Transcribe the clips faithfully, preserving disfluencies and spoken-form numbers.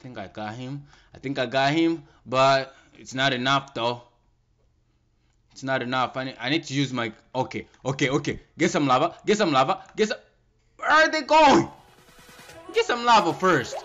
I think I got him. I think I got him, but it's not enough though. It's not enough. I need, I need to use my... Okay, okay, okay. Get some lava. Get some lava. Get some... Where are they going? Get some lava first.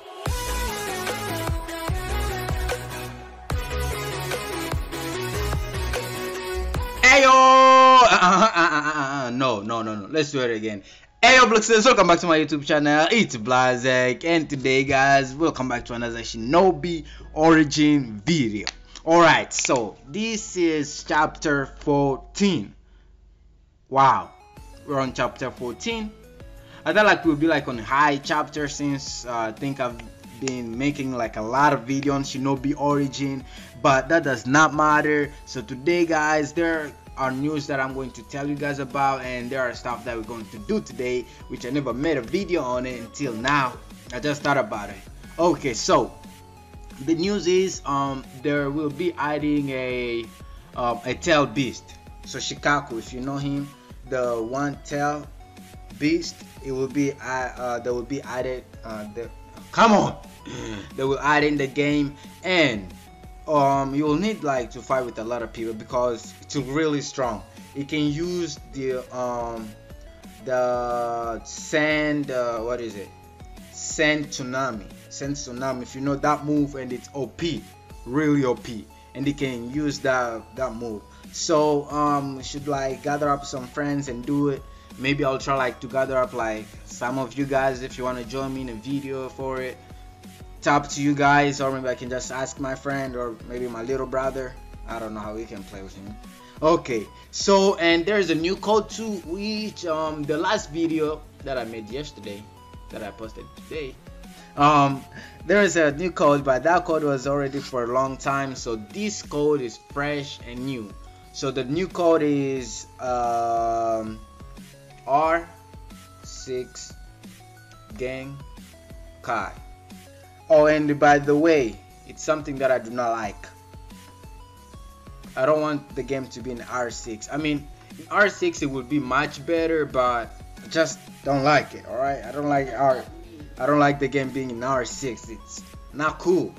Ayo! Uh-huh, uh-huh, uh-huh. No, no, no, no. Let's do it again. Hey yo, Blazackers, welcome back to my YouTube channel. It's BlaZaCkk, and today guys we'll come back to another Shinobi Origin video. Alright, so this is chapter fourteen. Wow, we're on chapter fourteen. I thought like we'll be like on high chapter since uh, I think I've been making like a lot of videos on Shinobi Origin, but that does not matter. So today guys, there are news that I'm going to tell you guys about, and there are stuff that we're going to do today which I never made a video on it until now. I just thought about it. Okay, so the news is um there will be adding a um, a tail beast. So Shikaku, if you know him, the one tail beast, it will be uh, uh that will be added uh the come on they will add in the game, and Um, you will need like to fight with a lot of people because it's really strong. It can use the um, the sand uh, what is it? Sand tsunami. Sand tsunami. If you know that move, and it's O P, really O P, and it can use that that move. So um, we should like gather up some friends and do it. Maybe I'll try like to gather up like some of you guys if you want to join me in a video for it. Up to you guys, or maybe I can just ask my friend, or maybe my little brother. I don't know how we can play with him. Okay, so and there's a new code too, which um the last video that I made yesterday that I posted today, um there is a new code, but that code was already for a long time, so this code is fresh and new. So the new code is um R six gang kai. Oh, and by the way, it's something that I do not like. I don't want the game to be in R six. I mean, in R six it would be much better, but I just don't like it. All right, I don't like R. I don't like the game being in R six. It's not cool.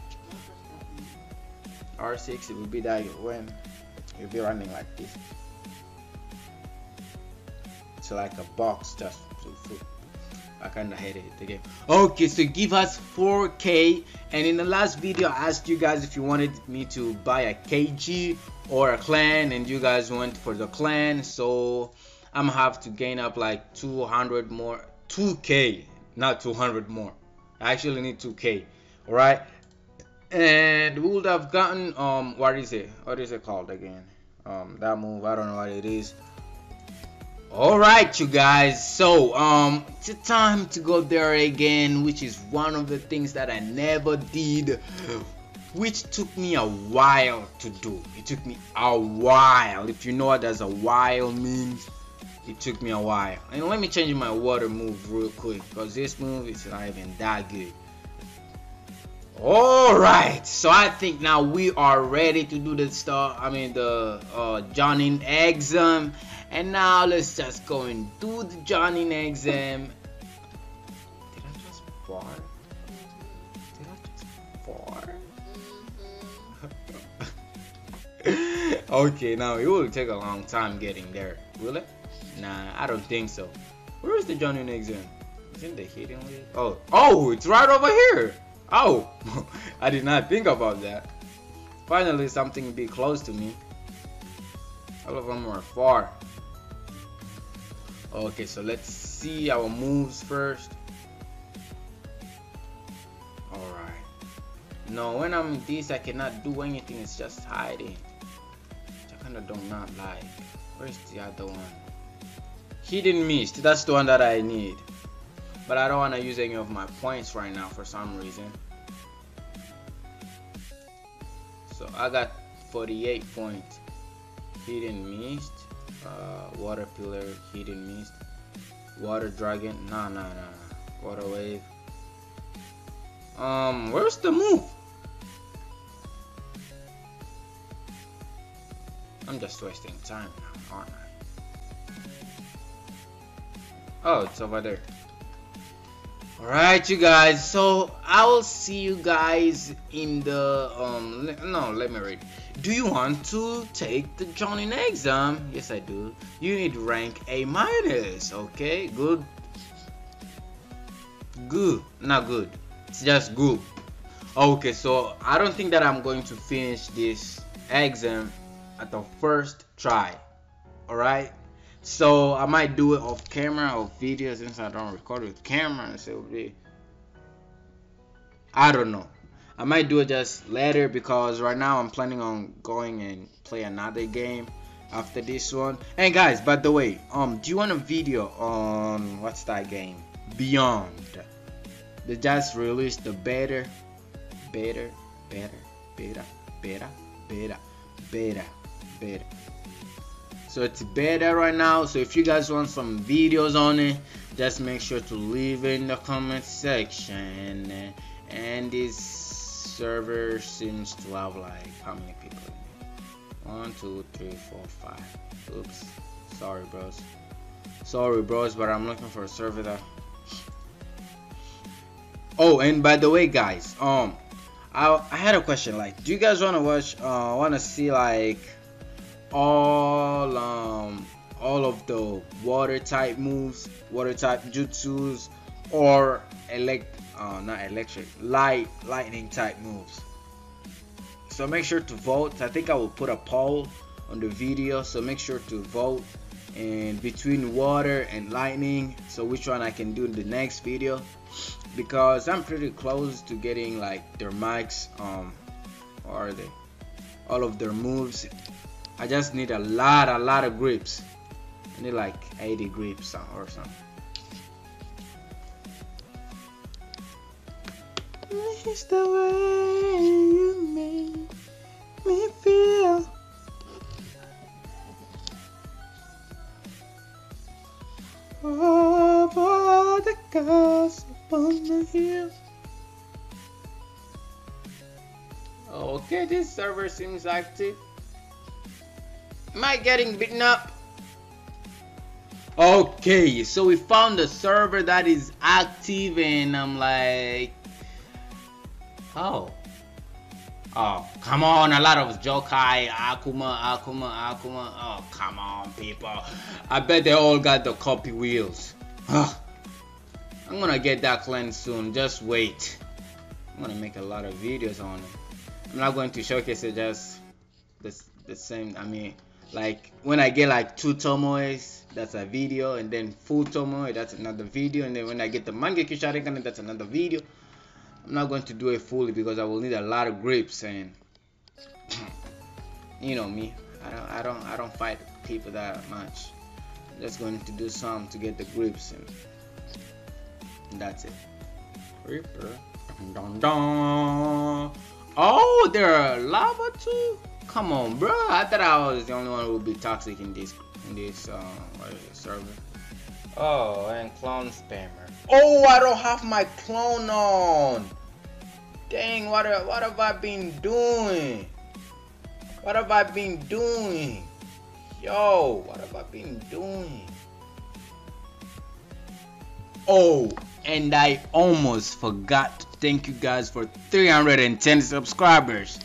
R six, it would be that when you'll be running like this. It's like a box just to foot. I kind of hate it, the game. Okay, so give us four K, and in the last video I asked you guys if you wanted me to buy a K G or a clan, and you guys went for the clan, so I'm gonna have to gain up like two hundred more, two K, not two hundred more. I actually need two K. All right, and we would have gotten um what is it what is it called again, um that move, I don't know what it is. Alright you guys, so um it's time to go there again, which is one of the things that I never did, which took me a while to do. It took me a while. If you know what does a while means, it took me a while. And let me change my water move real quick, because this move is not even that good. Alright, so I think now we are ready to do the stuff, I mean the uh, Jounin exam. And now let's just go and do the Jounin exam. Did I just fart? Did I just fart? Okay, now it will take a long time getting there, will it? Nah, I don't think so. Where is the Jounin exam? Isn't the hidden way? Oh, oh, it's right over here. Oh, I did not think about that. Finally, something be close to me. All of them are far. Okay, so let's see our moves first. Alright. No, when I'm this, I cannot do anything. It's just hiding. Which I kind of do not like. Where's the other one? Hidden mist. That's the one that I need. But I don't want to use any of my points right now for some reason. So I got forty-eight points. Hidden mist. Uh, water pillar, hidden mist, water dragon, nah nah nah, water wave. Um, where's the move? I'm just wasting time now, aren't I? Oh, it's over there. Alright, you guys, so I will see you guys in the um no let me read. Do you want to take the Jounin exam? Yes, I do. You need rank A minus. Okay, good. Good, not good. It's just good. Okay, so I don't think that I'm going to finish this exam at the first try. Alright, so I might do it off camera or video, since I don't record with camera, so it'll be, I don't know, I might do it just later, because right now I'm planning on going and play another game after this one. And guys, by the way, um do you want a video on what's that game, Beyond? They just released the better better better better better better better better so it's beta right now. So if you guys want some videos on it, just make sure to leave it in the comment section. And this server seems to have like how many people in it? one two three four five. Oops, sorry bros, sorry bros but I'm looking for a server that... Oh, and by the way guys, um I, I had a question, like, do you guys want to watch uh want to see like all um all of the water type moves, water type jutsus, or elect uh not electric light lightning type moves? So make sure to vote. I think I will put a poll on the video, so make sure to vote and between water and lightning, so which one I can do in the next video, because I'm pretty close to getting like their max um or are they all of their moves. I just need a lot a lot of grips. I need like eighty grips or something. It's the way you make me feel. Oh, the gossip on the hill. Okay, this server seems active. Am I getting beaten up? Okay, so we found a server that is active, and I'm like, oh, oh, come on! A lot of Jokai, Akuma, Akuma, Akuma. Oh, come on, people! I bet they all got the copy wheels. Huh. I'm gonna get that cleanse soon. Just wait. I'm gonna make a lot of videos on it. I'm not going to showcase it. Just the the same. I mean, like when I get like two Tomoes, that's a video, and then full Tomoe, that's another video, and then when I get the Mangekyo sharingan, that's another video. I'm not going to do it fully because I will need a lot of grips, and you know me, I don't I don't I don't fight people that much. I'm just going to do some to get the grips, and that's it. Reaper. Dun, dun. Oh, there are lava too. Come on, bro! I thought I was the only one who would be toxic in this in this uh, what is it, server. Oh, and clone spammer. Oh, I don't have my clone on. Dang, what what have I been doing? What have I been doing? Yo, what have I been doing? Oh, and I almost forgot to thank you guys for three hundred ten subscribers.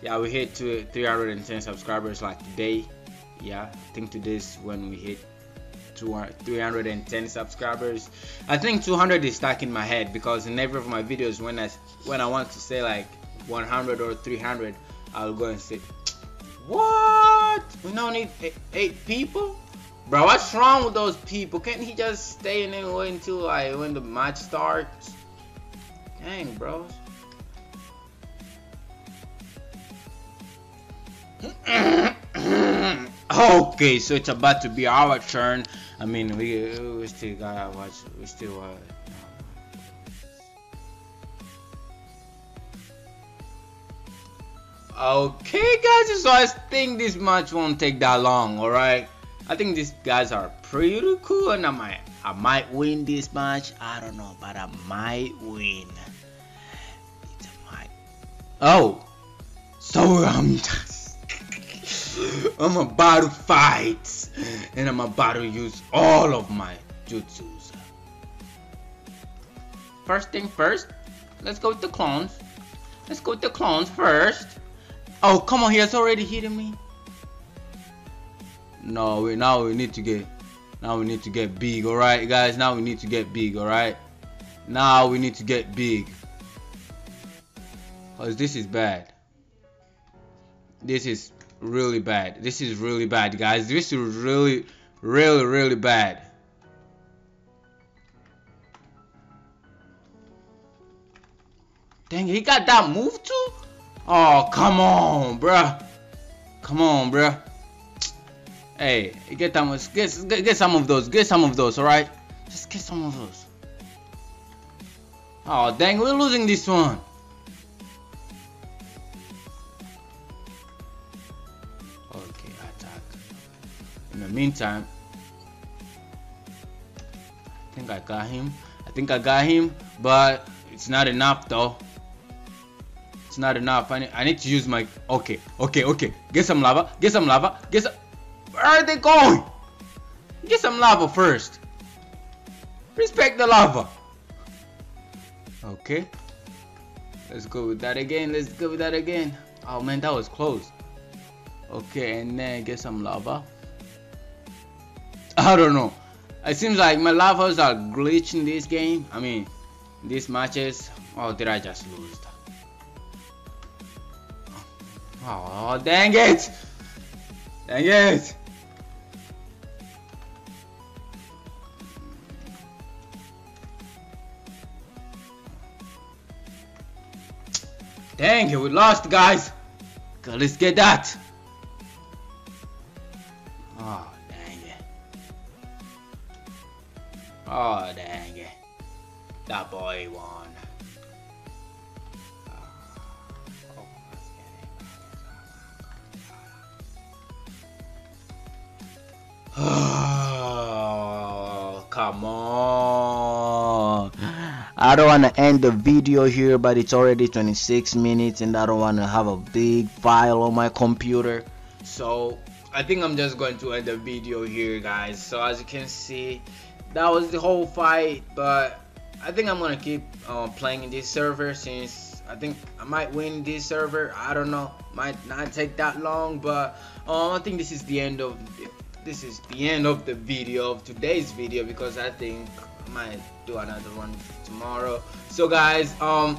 Yeah, we hit to three hundred ten subscribers like today. Yeah, I think today's when we hit three hundred ten subscribers. I think two hundred is stuck in my head, because in every of my videos when I when I want to say like one hundred or three hundred, I'll go and say, what? We don't need eight, eight people, bro. What's wrong with those people? Can't he just stay in and wait until like when the match starts? Dang, bros. Okay, so it's about to be our turn. I mean, we, we still gotta watch, we still uh okay guys, so I think this match won't take that long. All right, I think these guys are pretty cool, and I might I might win this match. I don't know, but I might win. It's a might. Oh, so I'm I'm about to fight, and I'm about to use all of my jutsus. First thing first, let's go with the clones. Let's go with the clones first. Oh, come on, he has already hitting me. No, we now we need to get now we need to get big, alright guys, now we need to get big, alright? Now we need to get big. Cause this is bad. This is really bad. This is really bad, guys. This is really, really, really bad. Dang, he got that move too? Oh, come on, bruh. Come on, bruh. Hey, get that much. Get, get, get some of those. Get some of those, alright? Just get some of those. Oh, dang, we're losing this one. Okay, attack. In the meantime, I think I got him. I think I got him, but it's not enough though. It's not enough. I need, I need to use my. Okay, okay, okay. Get some lava. Get some lava. Get some. Where are they going? Get some lava first. Respect the lava. Okay. Let's go with that again. Let's go with that again. Oh man, that was close. Okay, and then get some lava. I don't know. It seems like my lavas are glitching this game. I mean, these matches. Oh, did I just lose? Oh, dang it! Dang it! Dang it, we lost, guys. God, let's get that. Oh, dang it. Oh, dang it. That boy won. Oh, come on. I don't want to end the video here, but it's already twenty-six minutes and I don't want to have a big file on my computer, so I think I'm just going to end the video here, guys. So as you can see, that was the whole fight, but I think I'm gonna keep uh, playing in this server, since I think I might win this server. I don't know, might not take that long, but um, I think this is the end of the This is the end of the video, of today's video, because I think I might do another one tomorrow. So guys, um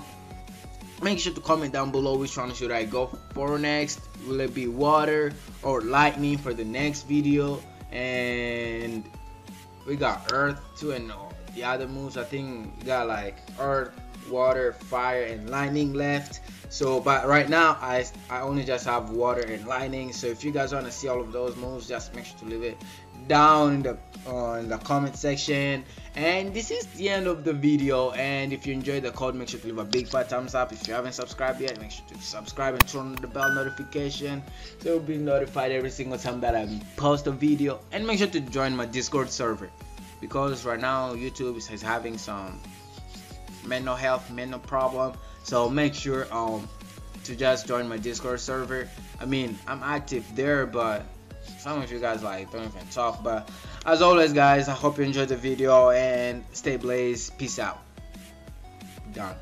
make sure to comment down below which one should I go for next. Will it be water or lightning for the next video? And we got earth too, and the other moves. I think we got like earth, water, fire and lightning left. So but right now I, I only just have water and lightning. So if you guys want to see all of those moves, just make sure to leave it down in the uh, in the comment section. And this is the end of the video, and if you enjoyed the code, make sure to leave a big fat thumbs up. If you haven't subscribed yet, make sure to subscribe and turn on the bell notification so you'll be notified every single time that I post a video. And make sure to join my Discord server, because right now YouTube is having some mental health mental problem. So make sure um to just join my Discord server. I mean, I'm active there, but some of you guys like don't even talk. But as always guys, I hope you enjoyed the video, and stay blaze. Peace out. Done.